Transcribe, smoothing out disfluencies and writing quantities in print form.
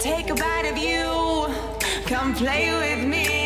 take a bite of you. Come play with me.